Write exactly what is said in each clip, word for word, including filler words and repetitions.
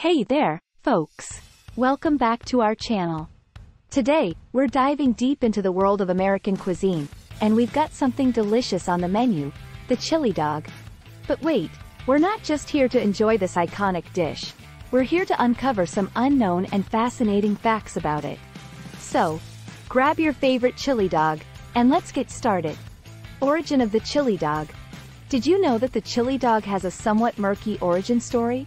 Hey there, folks. Welcome back to our channel. Today, we're diving deep into the world of American cuisine, and we've got something delicious on the menu, the chili dog. But wait, we're not just here to enjoy this iconic dish. We're here to uncover some unknown and fascinating facts about it. So, grab your favorite chili dog, and let's get started. Origin of the chili dog. Did you know that the chili dog has a somewhat murky origin story?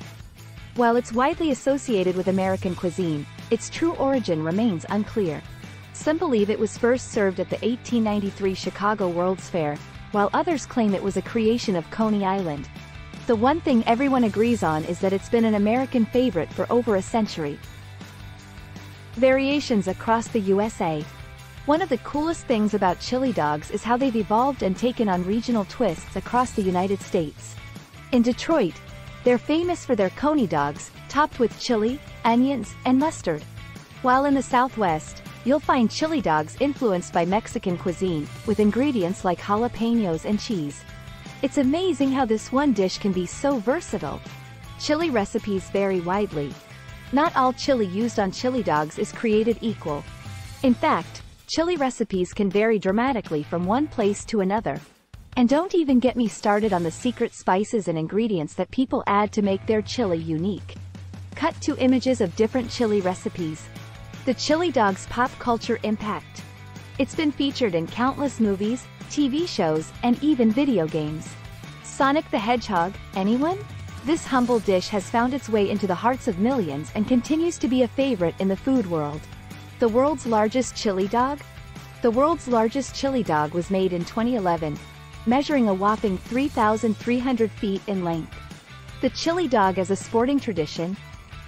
While it's widely associated with American cuisine, its true origin remains unclear. Some believe it was first served at the eighteen ninety-three Chicago World's Fair, while others claim it was a creation of Coney Island. The one thing everyone agrees on is that it's been an American favorite for over a century. Variations across the U S A. One of the coolest things about chili dogs is how they've evolved and taken on regional twists across the United States. In Detroit, they're famous for their Coney dogs, topped with chili, onions, and mustard. While in the Southwest, you'll find chili dogs influenced by Mexican cuisine, with ingredients like jalapenos and cheese. It's amazing how this one dish can be so versatile. Chili recipes vary widely. Not all chili used on chili dogs is created equal. In fact, chili recipes can vary dramatically from one place to another. And don't even get me started on the secret spices and ingredients that people add to make their chili unique. Cut to images of different chili recipes. The chili dog's pop culture impact. It's been featured in countless movies, T V shows, and even video games. Sonic the Hedgehog, anyone? This humble dish has found its way into the hearts of millions and continues to be a favorite in the food world. The world's largest chili dog? The world's largest chili dog was made in twenty eleven. Measuring a whopping three thousand three hundred feet in length. The chili dog as a sporting tradition.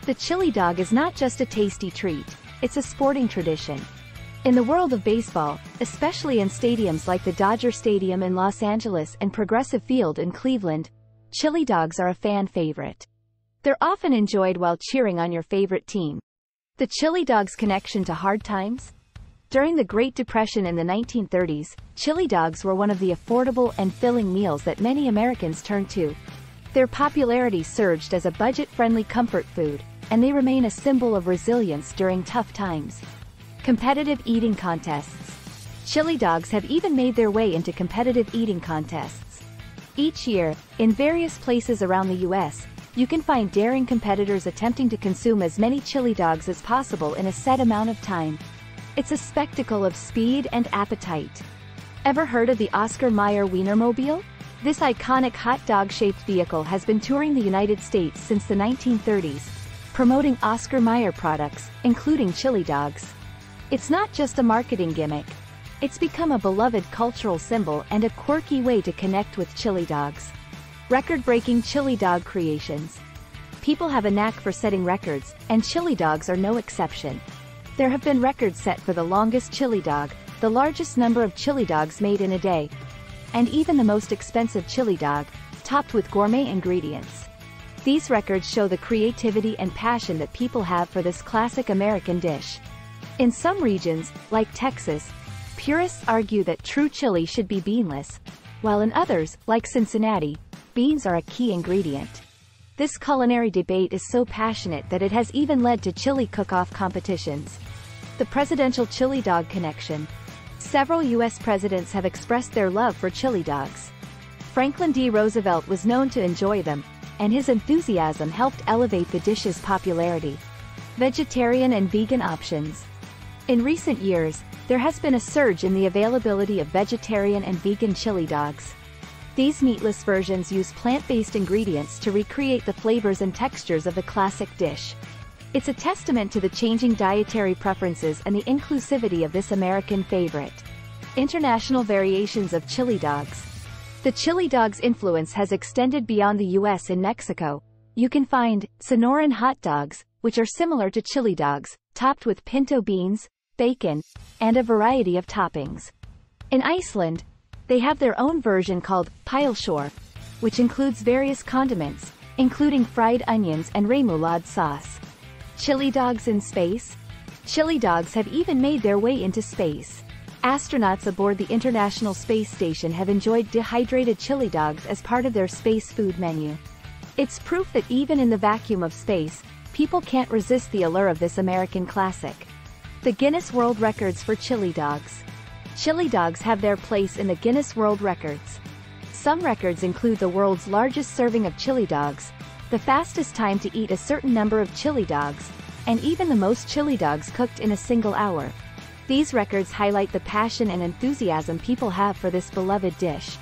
The chili dog is not just a tasty treat, it's a sporting tradition. In the world of baseball, especially in stadiums like the Dodger Stadium in Los Angeles and Progressive Field in Cleveland, chili dogs are a fan favorite. They're often enjoyed while cheering on your favorite team. The chili dog's connection to hard times. During the Great Depression in the nineteen thirties, chili dogs were one of the affordable and filling meals that many Americans turned to. Their popularity surged as a budget-friendly comfort food, and they remain a symbol of resilience during tough times. Competitive eating contests. Chili dogs have even made their way into competitive eating contests. Each year, in various places around the U S, you can find daring competitors attempting to consume as many chili dogs as possible in a set amount of time. It's a spectacle of speed and appetite. Ever heard of the Oscar Mayer Wienermobile? This iconic hot dog-shaped vehicle has been touring the United States since the nineteen thirties, promoting Oscar Mayer products, including chili dogs. It's not just a marketing gimmick. It's become a beloved cultural symbol and a quirky way to connect with chili dogs. Record-breaking chili dog creations. People have a knack for setting records, and chili dogs are no exception. There have been records set for the longest chili dog, the largest number of chili dogs made in a day, and even the most expensive chili dog, topped with gourmet ingredients. These records show the creativity and passion that people have for this classic American dish. In some regions, like Texas, purists argue that true chili should be beanless, while in others, like Cincinnati, beans are a key ingredient. This culinary debate is so passionate that it has even led to chili cook-off competitions. The presidential chili dog connection. Several U S presidents have expressed their love for chili dogs. Franklin D. Roosevelt was known to enjoy them, and his enthusiasm helped elevate the dish's popularity. Vegetarian and vegan options. In recent years, there has been a surge in the availability of vegetarian and vegan chili dogs. These meatless versions use plant-based ingredients to recreate the flavors and textures of the classic dish. It's a testament to the changing dietary preferences and the inclusivity of this American favorite. International variations of chili dogs. The chili dog's influence has extended beyond the U S In Mexico, you can find Sonoran hot dogs, which are similar to chili dogs, topped with pinto beans, bacon, and a variety of toppings. In Iceland, they have their own version called Pile Shore, which includes various condiments, including fried onions and remoulade sauce. Chili dogs in space? Chili dogs have even made their way into space. Astronauts aboard the International Space Station have enjoyed dehydrated chili dogs as part of their space food menu. It's proof that even in the vacuum of space, people can't resist the allure of this American classic. The Guinness World Records for chili dogs. Chili dogs have their place in the Guinness World Records. Some records include the world's largest serving of chili dogs, the fastest time to eat a certain number of chili dogs, and even the most chili dogs cooked in a single hour. These records highlight the passion and enthusiasm people have for this beloved dish.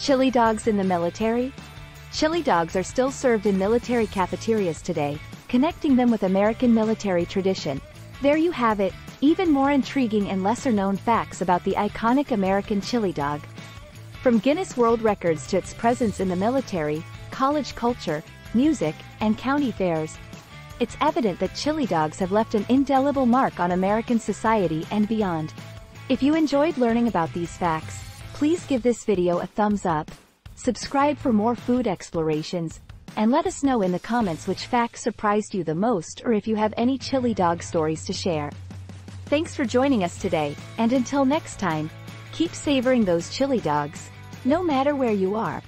Chili dogs in the military? Chili dogs are still served in military cafeterias today, connecting them with American military tradition. There you have it, even more intriguing and lesser-known facts about the iconic American chili dog. From Guinness World Records to its presence in the military, college culture, music, and county fairs, it's evident that chili dogs have left an indelible mark on American society and beyond. If you enjoyed learning about these facts, please give this video a thumbs up, subscribe for more food explorations, and let us know in the comments which fact surprised you the most or if you have any chili dog stories to share. Thanks for joining us today, and until next time, keep savoring those chili dogs, no matter where you are.